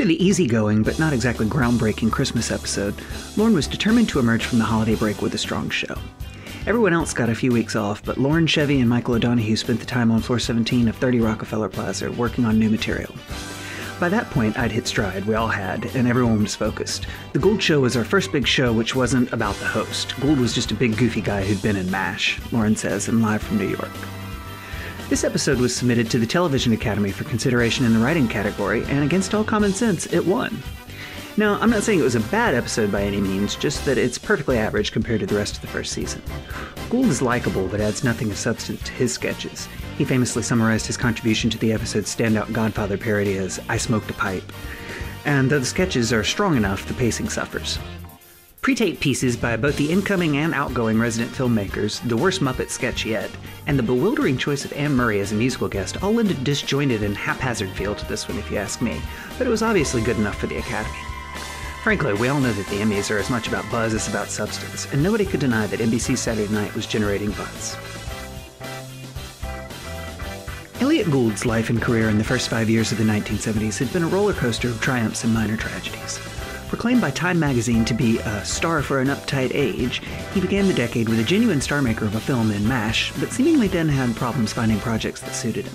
After the easygoing, but not exactly groundbreaking Christmas episode, Lorne was determined to emerge from the holiday break with a strong show. Everyone else got a few weeks off, but Lorne, Chevy, and Michael O'Donoghue spent the time on floor 17 of 30 Rockefeller Plaza working on new material. By that point, I'd hit stride, we all had, and everyone was focused. The Gould Show was our first big show, which wasn't about the host. Gould was just a big goofy guy who'd been in MASH, Lorne says, and Live from New York. This episode was submitted to the Television Academy for consideration in the writing category, and against all common sense, it won. Now, I'm not saying it was a bad episode by any means, just that it's perfectly average compared to the rest of the first season. Gould is likable, but adds nothing of substance to his sketches. He famously summarized his contribution to the episode's standout Godfather parody as, "I smoked a pipe." And though the sketches are strong enough, the pacing suffers. Pre-taped pieces by both the incoming and outgoing resident filmmakers, the worst Muppet sketch yet, and the bewildering choice of Anne Murray as a musical guest all lend a disjointed and haphazard feel to this one, if you ask me, but it was obviously good enough for the Academy. Frankly, we all know that the Emmys are as much about buzz as about substance, and nobody could deny that NBC's Saturday Night was generating buzz. Elliott Gould's life and career in the first 5 years of the 1970s had been a roller coaster of triumphs and minor tragedies. Proclaimed by Time magazine to be a star for an uptight age, he began the decade with a genuine star maker of a film in MASH, but seemingly then had problems finding projects that suited him.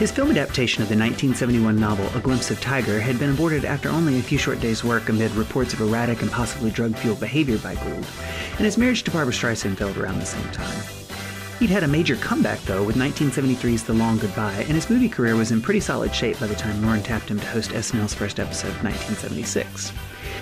His film adaptation of the 1971 novel A Glimpse of Tiger had been aborted after only a few short days' work amid reports of erratic and possibly drug-fueled behavior by Gould, and his marriage to Barbra Streisand failed around the same time. He'd had a major comeback, though, with 1973's The Long Goodbye, and his movie career was in pretty solid shape by the time Lorne tapped him to host SNL's first episode of 1976.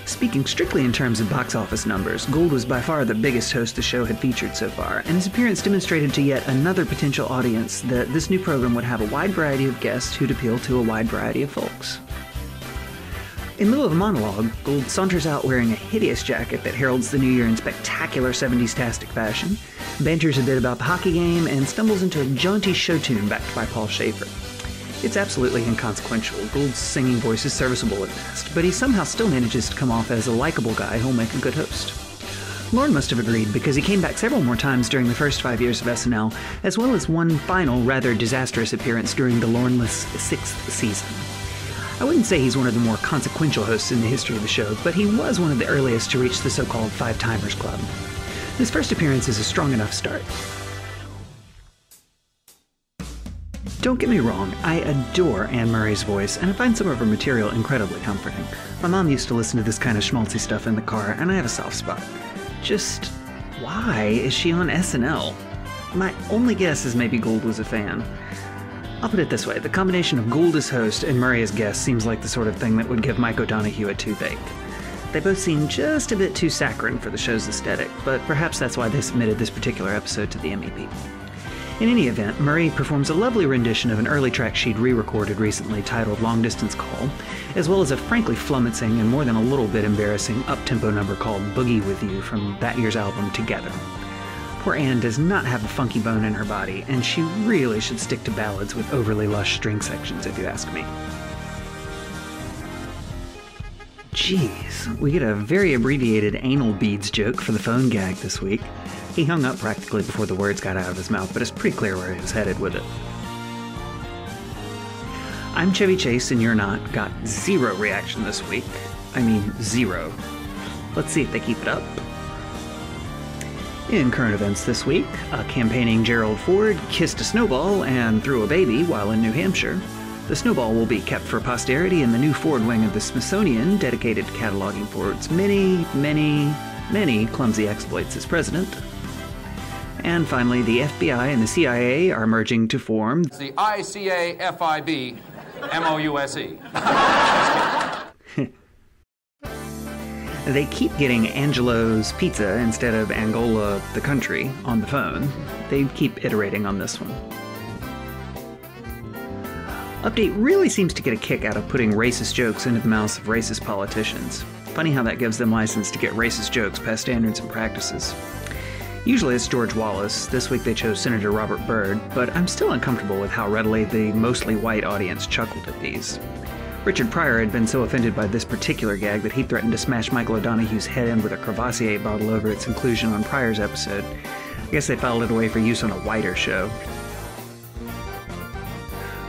Speaking strictly in terms of box office numbers, Gould was by far the biggest host the show had featured so far, and his appearance demonstrated to yet another potential audience that this new program would have a wide variety of guests who'd appeal to a wide variety of folks. In lieu of a monologue, Gould saunters out wearing a hideous jacket that heralds the new year in spectacular 70s-tastic fashion, banters a bit about the hockey game, and stumbles into a jaunty show tune backed by Paul Schaefer. It's absolutely inconsequential. Gould's singing voice is serviceable at best, but he somehow still manages to come off as a likable guy who'll make a good host. Lorne must have agreed, because he came back several more times during the first 5 years of SNL, as well as one final, rather disastrous appearance during the Lorne-less sixth season. I wouldn't say he's one of the more consequential hosts in the history of the show, but he was one of the earliest to reach the so-called Five-Timers Club. This first appearance is a strong enough start. Don't get me wrong, I adore Anne Murray's voice, and I find some of her material incredibly comforting. My mom used to listen to this kind of schmaltzy stuff in the car, and I have a soft spot. Just why is she on SNL? My only guess is maybe Gould was a fan. I'll put it this way, the combination of Gould as host and Murray as guest seems like the sort of thing that would give Mike O'Donoghue a toothache. They both seem just a bit too saccharine for the show's aesthetic, but perhaps that's why they submitted this particular episode to the Emmy people. In any event, Murray performs a lovely rendition of an early track she'd re-recorded recently titled Long Distance Call, as well as a frankly flummoxing and more than a little bit embarrassing up-tempo number called Boogie With You from that year's album Together. Poor Anne does not have a funky bone in her body, and she really should stick to ballads with overly lush string sections, if you ask me. Jeez, we get a very abbreviated anal beads joke for the phone gag this week. He hung up practically before the words got out of his mouth, but it's pretty clear where he was headed with it. I'm Chevy Chase and You're Not got zero reaction this week. I mean, zero. Let's see if they keep it up. In current events this week, a campaigning Gerald Ford kissed a snowball and threw a baby while in New Hampshire. The snowball will be kept for posterity in the new Ford wing of the Smithsonian, dedicated to cataloging Ford's many, many, many clumsy exploits as president. And finally, the FBI and the CIA are merging to form the ICAFIB MOUSE. They keep getting Angelo's Pizza instead of Angola, the country, on the phone. They keep iterating on this one. Update really seems to get a kick out of putting racist jokes into the mouths of racist politicians. Funny how that gives them license to get racist jokes past standards and practices. Usually it's George Wallace. This week they chose Senator Robert Byrd, but I'm still uncomfortable with how readily the mostly white audience chuckled at these. Richard Pryor had been so offended by this particular gag that he threatened to smash Michael O'Donoghue's head in with a Crevassier bottle over its inclusion on Pryor's episode. I guess they filed it away for use on a wider show.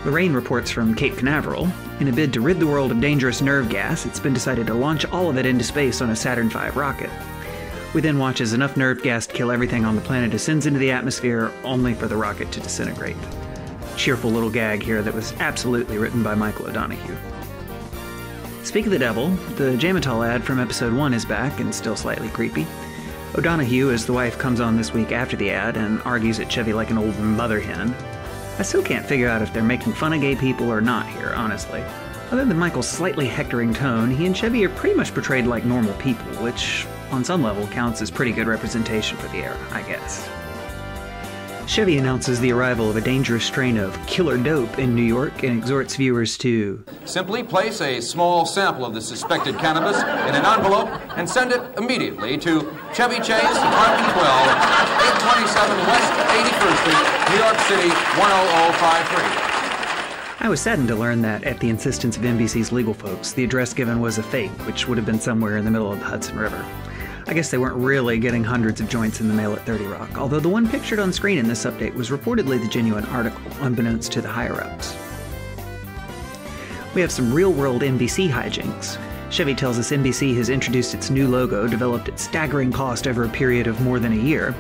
Lorraine reports from Cape Canaveral. In a bid to rid the world of dangerous nerve gas, it's been decided to launch all of it into space on a Saturn V rocket. We then watch as enough nerve gas to kill everything on the planet ascends into the atmosphere, only for the rocket to disintegrate. Cheerful little gag here that was absolutely written by Michael O'Donoghue. Speak of the devil, the Jamital ad from episode 1 is back and still slightly creepy. O'Donoghue, as the wife, comes on this week after the ad and argues at Chevy like an old mother hen. I still can't figure out if they're making fun of gay people or not here, honestly. Other than Michael's slightly hectoring tone, he and Chevy are pretty much portrayed like normal people, which, on some level, counts as pretty good representation for the era, I guess. Chevy announces the arrival of a dangerous strain of killer dope in New York and exhorts viewers to simply place a small sample of the suspected cannabis in an envelope and send it immediately to Chevy Chase, Department 12, 827 West 81st Street, New York City, 10053. I was saddened to learn that, at the insistence of NBC's legal folks, the address given was a fake, which would have been somewhere in the middle of the Hudson River. I guess they weren't really getting hundreds of joints in the mail at 30 Rock, although the one pictured on screen in this update was reportedly the genuine article, unbeknownst to the higher-ups. We have some real-world NBC hijinks. Chevy tells us NBC has introduced its new logo, developed at staggering cost over a period of more than a year.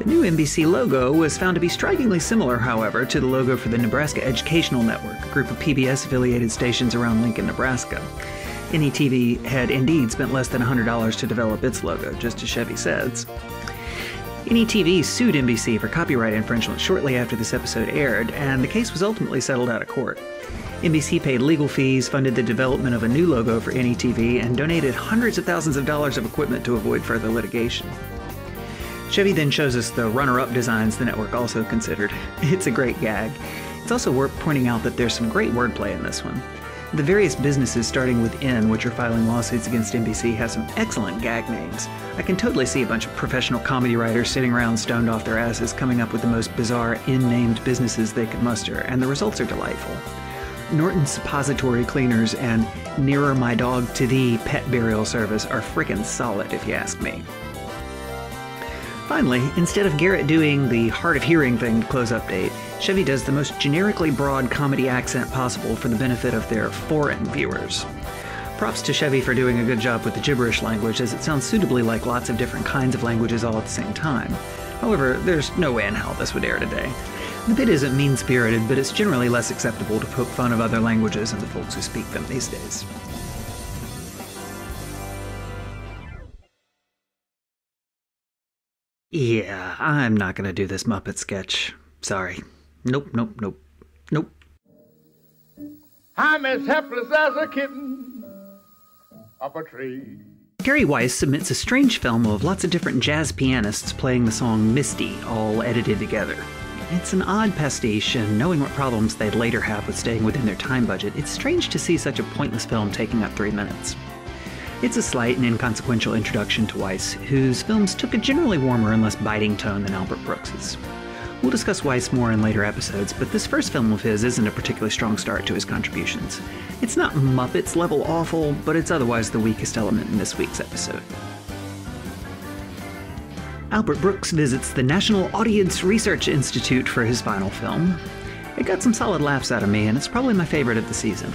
The new NBC logo was found to be strikingly similar, however, to the logo for the Nebraska Educational Network, a group of PBS-affiliated stations around Lincoln, Nebraska. NETV had indeed spent less than $100 to develop its logo, just as Chevy says. NETV sued NBC for copyright infringement shortly after this episode aired, and the case was ultimately settled out of court. NBC paid legal fees, funded the development of a new logo for NETV, and donated hundreds of thousands of dollars of equipment to avoid further litigation. Chevy then shows us the runner-up designs the network also considered. It's a great gag. It's also worth pointing out that there's some great wordplay in this one. The various businesses starting with N, which are filing lawsuits against NBC, have some excellent gag names. I can totally see a bunch of professional comedy writers sitting around stoned off their asses coming up with the most bizarre N-named businesses they could muster, and the results are delightful. Norton Suppository Cleaners and Nearer My Dog to Thee Pet Burial Service are frickin' solid, if you ask me. Finally, instead of Garrett doing the hard of hearing thing to close update, Chevy does the most generically broad comedy accent possible for the benefit of their foreign viewers. Props to Chevy for doing a good job with the gibberish language, as it sounds suitably like lots of different kinds of languages all at the same time. However, there's no way in hell this would air today. The bit isn't mean-spirited, but it's generally less acceptable to poke fun of other languages and the folks who speak them these days. Yeah, I'm not gonna do this Muppet sketch. Sorry. Nope. I'm as helpless as a kitten up a tree. Gary Weis submits a strange film of lots of different jazz pianists playing the song Misty, all edited together. It's an odd pastiche, and knowing what problems they'd later have with staying within their time budget, it's strange to see such a pointless film taking up 3 minutes. It's a slight and inconsequential introduction to Weis, whose films took a generally warmer and less biting tone than Albert Brooks's. We'll discuss Weis more in later episodes, but this first film of his isn't a particularly strong start to his contributions. It's not Muppets level awful, but it's otherwise the weakest element in this week's episode. Albert Brooks visits the National Audience Research Institute for his final film. It got some solid laughs out of me, and it's probably my favorite of the season.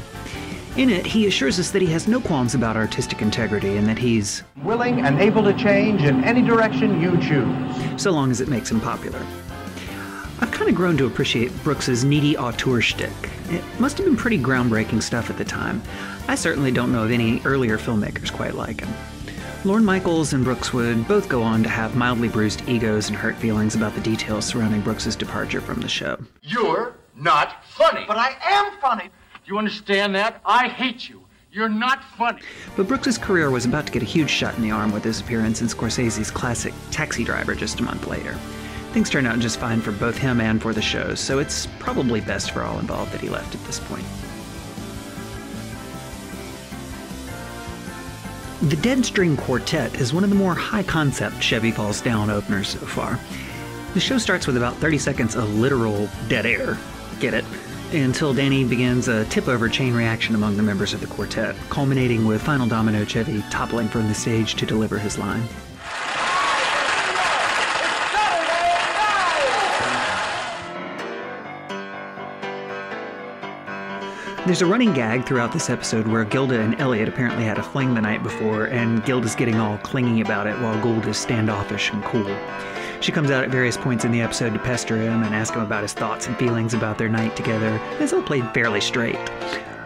In it, he assures us that he has no qualms about artistic integrity and that he's willing and able to change in any direction you choose, so long as it makes him popular. I've kind of grown to appreciate Brooks's needy auteur shtick. It must have been pretty groundbreaking stuff at the time. I certainly don't know of any earlier filmmakers quite like him. Lorne Michaels and Brooks would both go on to have mildly bruised egos and hurt feelings about the details surrounding Brooks's departure from the show. You're not funny. But I am funny. Do you understand that? I hate you. You're not funny. But Brooks's career was about to get a huge shot in the arm with his appearance in Scorsese's classic Taxi Driver just a month later. Things turned out just fine for both him and for the show, so it's probably best for all involved that he left at this point. The Dead String Quartet is one of the more high-concept Chevy Falls Down openers so far. The show starts with about 30 seconds of literal dead air. Get it? Until Danny begins a tip-over chain reaction among the members of the quartet, culminating with Final Domino Chevy toppling from the stage to deliver his line. There's a running gag throughout this episode where Gilda and Elliott apparently had a fling the night before, and Gilda's getting all clingy about it while Gould is standoffish and cool. She comes out at various points in the episode to pester him and ask him about his thoughts and feelings about their night together. It's all played fairly straight.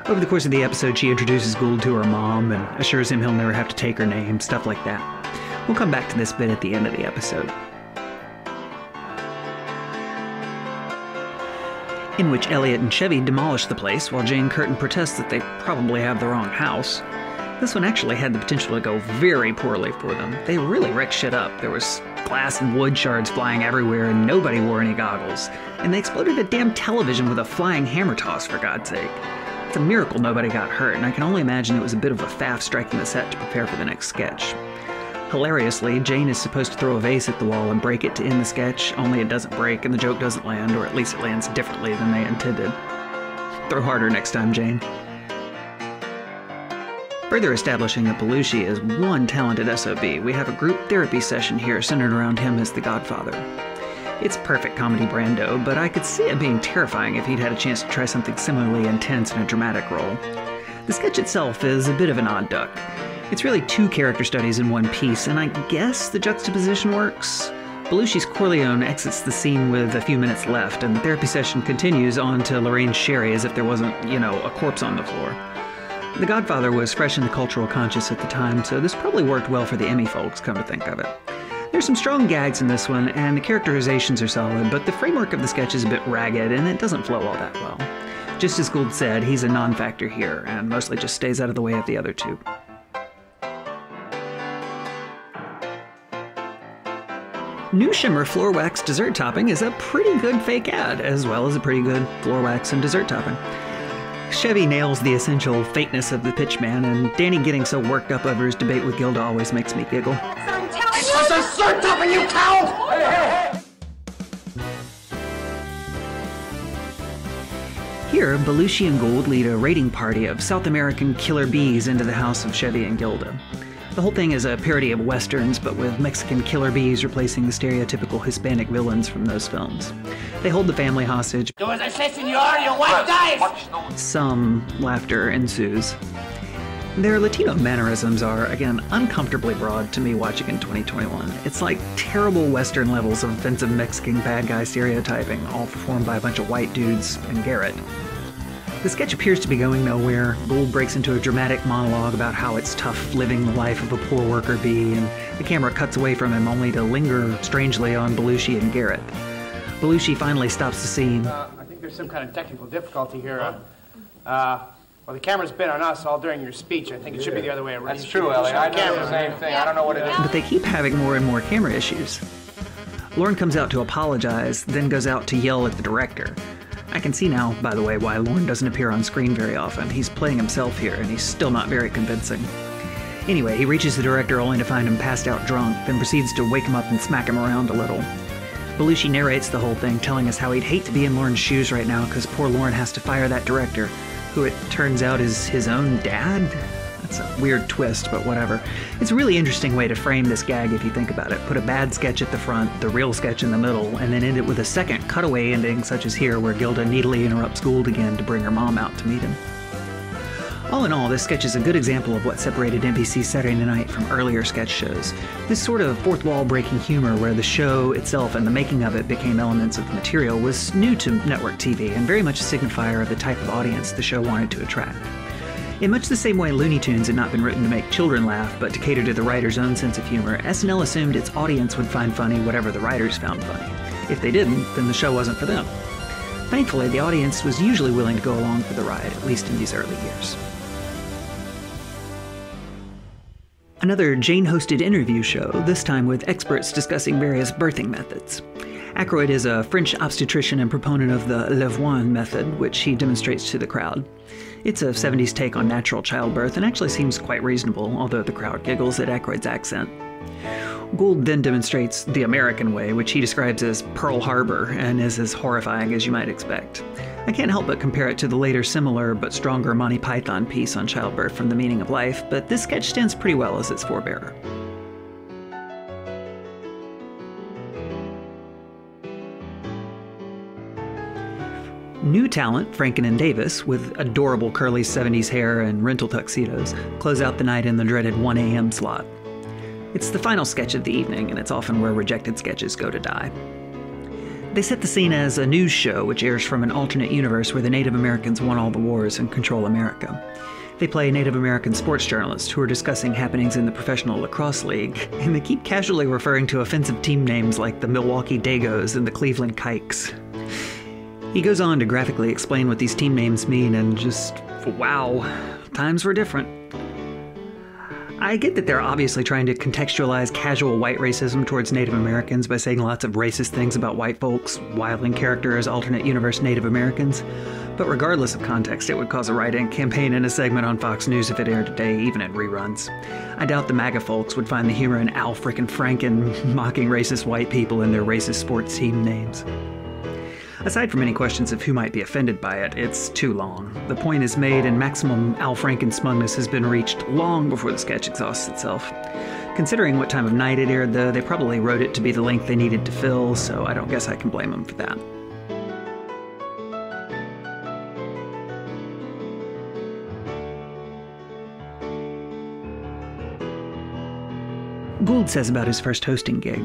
Over the course of the episode, she introduces Gould to her mom and assures him he'll never have to take her name, stuff like that. We'll come back to this bit at the end of the episode, in which Elliott and Chevy demolish the place while Jane Curtin protests that they probably have the wrong house. This one actually had the potential to go very poorly for them. They really wrecked shit up. There was glass and wood shards flying everywhere and nobody wore any goggles. And they exploded a damn television with a flying hammer toss, for God's sake. It's a miracle nobody got hurt, and I can only imagine it was a bit of a faff striking the set to prepare for the next sketch. Hilariously, Jane is supposed to throw a vase at the wall and break it to end the sketch, only it doesn't break and the joke doesn't land, or at least it lands differently than they intended. Throw harder next time, Jane. Further establishing that Belushi is one talented SOB, we have a group therapy session here centered around him as the Godfather. It's perfect comedy Brando, but I could see it being terrifying if he'd had a chance to try something similarly intense in a dramatic role. The sketch itself is a bit of an odd duck. It's really two character studies in one piece, and I guess the juxtaposition works. Belushi's Corleone exits the scene with a few minutes left, and the therapy session continues on to Lorraine Sherry as if there wasn't, a corpse on the floor. The Godfather was fresh in the cultural conscious at the time, so this probably worked well for the Emmy folks, come to think of it. There's some strong gags in this one, and the characterizations are solid, but the framework of the sketch is a bit ragged, and it doesn't flow all that well. Just as Gould said, he's a non-factor here, and mostly just stays out of the way of the other two. New Shimmer Floor Wax Dessert Topping is a pretty good fake ad, as well as a pretty good floor wax and dessert topping. Chevy nails the essential fakeness of the pitchman, and Danny getting so worked up over his debate with Gilda always makes me giggle. It's a dessert topping, you cow! Hey. Here, Belushi and Gould lead a raiding party of South American killer bees into the house of Chevy and Gilda. The whole thing is a parody of westerns, but with Mexican killer bees replacing the stereotypical Hispanic villains from those films. They hold the family hostage. There was a señor, your wife dies! Some laughter ensues. Their Latino mannerisms are, again, uncomfortably broad to me watching in 2021. It's like terrible Western levels of offensive Mexican bad guy stereotyping, all performed by a bunch of white dudes and Garrett. The sketch appears to be going nowhere. Gould breaks into a dramatic monologue about how it's tough living the life of a poor worker bee, and the camera cuts away from him only to linger, strangely, on Belushi and Garrett. Belushi finally stops the scene. I think there's some kind of technical difficulty here. Well, the camera's been on us all during your speech. I think it should be the other way around. That's true, Ellie. I know the same thing. I don't know what it is. But they keep having more and more camera issues. Lorne comes out to apologize, then goes out to yell at the director. I can see now, by the way, why Lorne doesn't appear on screen very often. He's playing himself here, and he's still not very convincing. Anyway, he reaches the director only to find him passed out drunk, then proceeds to wake him up and smack him around a little. Belushi narrates the whole thing, telling us how he'd hate to be in Lorne's shoes right now because poor Lorne has to fire that director, who it turns out is his own dad? That's a weird twist, but whatever. It's a really interesting way to frame this gag if you think about it. Put a bad sketch at the front, the real sketch in the middle, and then end it with a second cutaway ending such as here where Gilda needily interrupts Gould again to bring her mom out to meet him. All in all, this sketch is a good example of what separated NBC's Saturday Night from earlier sketch shows. This sort of fourth wall breaking humor where the show itself and the making of it became elements of the material was new to network TV and very much a signifier of the type of audience the show wanted to attract. In much the same way Looney Tunes had not been written to make children laugh, but to cater to the writer's own sense of humor, SNL assumed its audience would find funny whatever the writers found funny. If they didn't, then the show wasn't for them. Thankfully, the audience was usually willing to go along for the ride, at least in these early years. Another Jane-hosted interview show, this time with experts discussing various birthing methods. Aykroyd is a French obstetrician and proponent of the levoin method, which he demonstrates to the crowd. It's a 70s take on natural childbirth and actually seems quite reasonable, although the crowd giggles at Aykroyd's accent. Gould then demonstrates the American way, which he describes as Pearl Harbor, and is as horrifying as you might expect. I can't help but compare it to the later similar but stronger Monty Python piece on childbirth from The Meaning of Life, but this sketch stands pretty well as its forebearer. New talent, Franken and Davis, with adorable curly 70s hair and rental tuxedos, close out the night in the dreaded 1 a.m. slot. It's the final sketch of the evening, and it's often where rejected sketches go to die. They set the scene as a news show which airs from an alternate universe where the Native Americans won all the wars and control America. They play Native American sports journalists who are discussing happenings in the Professional Lacrosse League, and they keep casually referring to offensive team names like the Milwaukee Dagoes and the Cleveland Kikes. He goes on to graphically explain what these team names mean, and just, wow, times were different. I get that they're obviously trying to contextualize casual white racism towards Native Americans by saying lots of racist things about white folks, while in character as alternate universe Native Americans, but regardless of context, it would cause a write-in campaign and a segment on Fox News if it aired today, even in reruns. I doubt the MAGA folks would find the humor in Al frickin' Franken mocking racist white people and their racist sports team names. Aside from any questions of who might be offended by it, it's too long. The point is made, and maximum Al Franken smugness has been reached long before the sketch exhausts itself. Considering what time of night it aired, though, they probably wrote it to be the length they needed to fill, so I don't guess I can blame them for that. Gould says about his first hosting gig,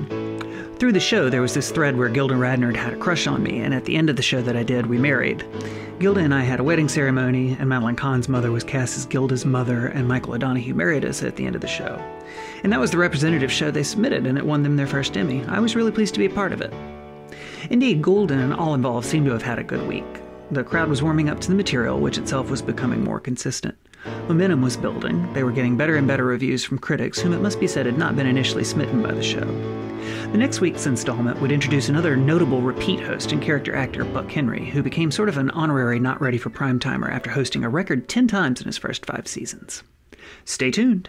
"Through the show, there was this thread where Gilda Radner had a crush on me, and at the end of the show that I did, we married. Gilda and I had a wedding ceremony, and Madeline Kahn's mother was cast as Gilda's mother, and Michael O'Donoghue married us at the end of the show. And that was the representative show they submitted, and it won them their first Emmy. I was really pleased to be a part of it." Indeed, Gould and all involved seemed to have had a good week. The crowd was warming up to the material, which itself was becoming more consistent. Momentum was building. They were getting better and better reviews from critics, whom it must be said had not been initially smitten by the show. The next week's installment would introduce another notable repeat host and character actor, Buck Henry, who became sort of an honorary not-ready-for-primetimer after hosting a record 10 times in his first 5 seasons. Stay tuned!